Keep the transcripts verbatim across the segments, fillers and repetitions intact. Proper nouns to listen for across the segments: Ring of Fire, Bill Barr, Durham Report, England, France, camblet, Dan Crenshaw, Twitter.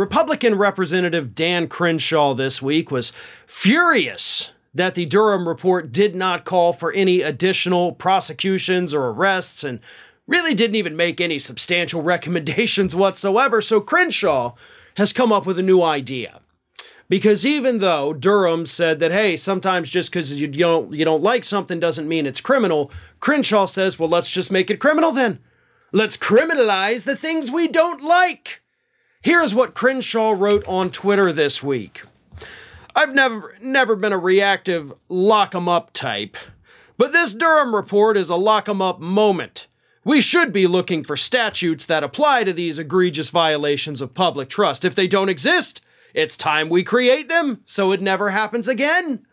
Republican Representative Dan Crenshaw this week was furious that the Durham Report did not call for any additional prosecutions or arrests and really didn't even make any substantial recommendations whatsoever. So Crenshaw has come up with a new idea. Because even though Durham said that, hey, sometimes just because you don't, you don't like something doesn't mean it's criminal, Crenshaw says, well, let's just make it criminal then. Let's criminalize the things we don't like. Here's what Crenshaw wrote on Twitter this week. I've never, never been a reactive lock-em-up type, but this Durham report is a lock-em-up moment. We should be looking for statutes that apply to these egregious violations of public trust. If they don't exist, it's time we create them so it never happens again.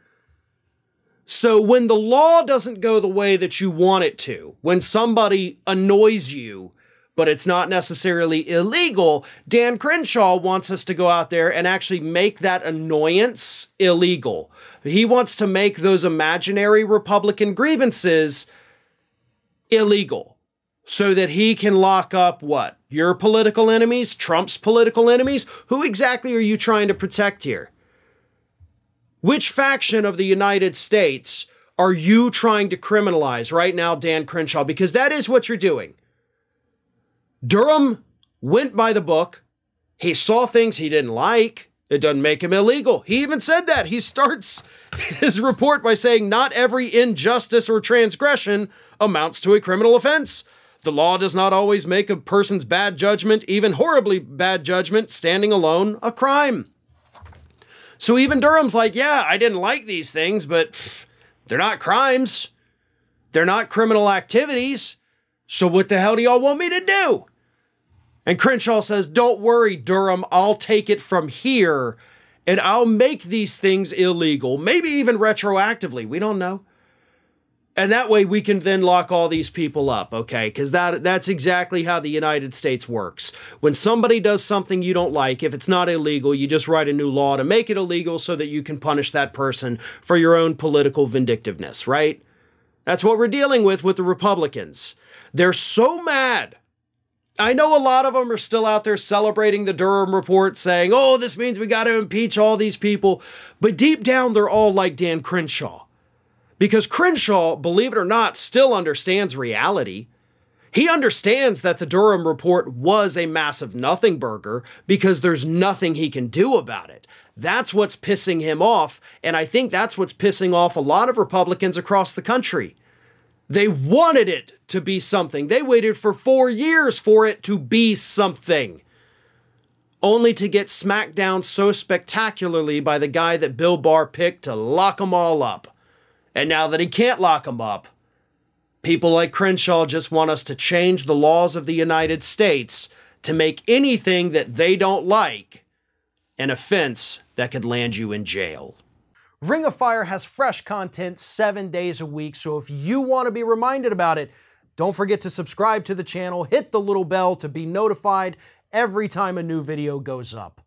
So when the law doesn't go the way that you want it to, when somebody annoys you, but it's not necessarily illegal, Dan Crenshaw wants us to go out there and actually make that annoyance illegal. He wants to make those imaginary Republican grievances illegal so that he can lock up what? Your political enemies? Trump's political enemies? Who exactly are you trying to protect here? Which faction of the United States are you trying to criminalize right now, Dan Crenshaw? Because that is what you're doing. Durham went by the book. He saw things he didn't like. It doesn't make him illegal. He even said that. He starts his report by saying, not every injustice or transgression amounts to a criminal offense. The law does not always make a person's bad judgment, even horribly bad judgment, standing alone, a crime. So even Durham's like, yeah, I didn't like these things, but pff, they're not crimes. They're not criminal activities. So what the hell do y'all want me to do? And Crenshaw says, don't worry, Durham, I'll take it from here and I'll make these things illegal, maybe even retroactively. We don't know. And that way we can then lock all these people up, okay? Because that, that's exactly how the United States works. When somebody does something you don't like, if it's not illegal, you just write a new law to make it illegal so that you can punish that person for your own political vindictiveness, right? That's what we're dealing with with the Republicans. They're so mad. I know a lot of them are still out there celebrating the Durham report saying, oh, this means we got to impeach all these people. But deep down, they're all like Dan Crenshaw. Because Crenshaw, believe it or not, still understands reality. He understands that the Durham report was a massive nothing burger because there's nothing he can do about it. That's what's pissing him off, and I think that's what's pissing off a lot of Republicans across the country. They wanted it to be something. They waited for four years for it to be something, only to get smacked down so spectacularly by the guy that Bill Barr picked to lock them all up. And now that he can't lock them up, people like Crenshaw just want us to change the laws of the United States to make anything that they don't like an offense that could land you in jail. Ring of Fire has fresh content seven days a week, so if you want to be reminded about it, don't forget to subscribe to the channel, hit the little bell to be notified every time a new video goes up.